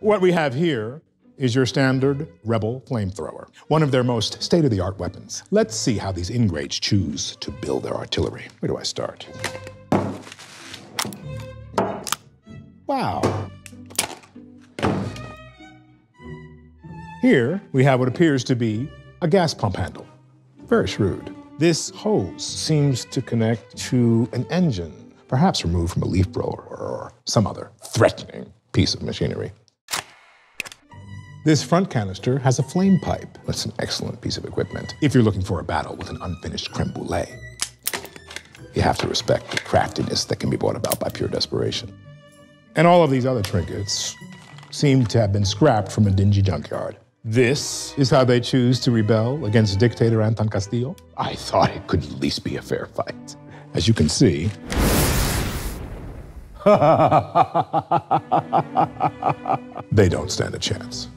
What we have here is your standard rebel flamethrower, one of their most state-of-the-art weapons. Let's see how these ingrates choose to build their artillery. Where do I start? Wow. Here we have what appears to be a gas pump handle. Very shrewd. This hose seems to connect to an engine, perhaps removed from a leaf blower or some other threatening piece of machinery. This front canister has a flame pipe. That's an excellent piece of equipment if you're looking for a battle with an unfinished creme brulee. You have to respect the craftiness that can be brought about by pure desperation. And all of these other trinkets seem to have been scrapped from a dingy junkyard. This is how they choose to rebel against dictator Anton Castillo. I thought it could at least be a fair fight. As you can see, they don't stand a chance.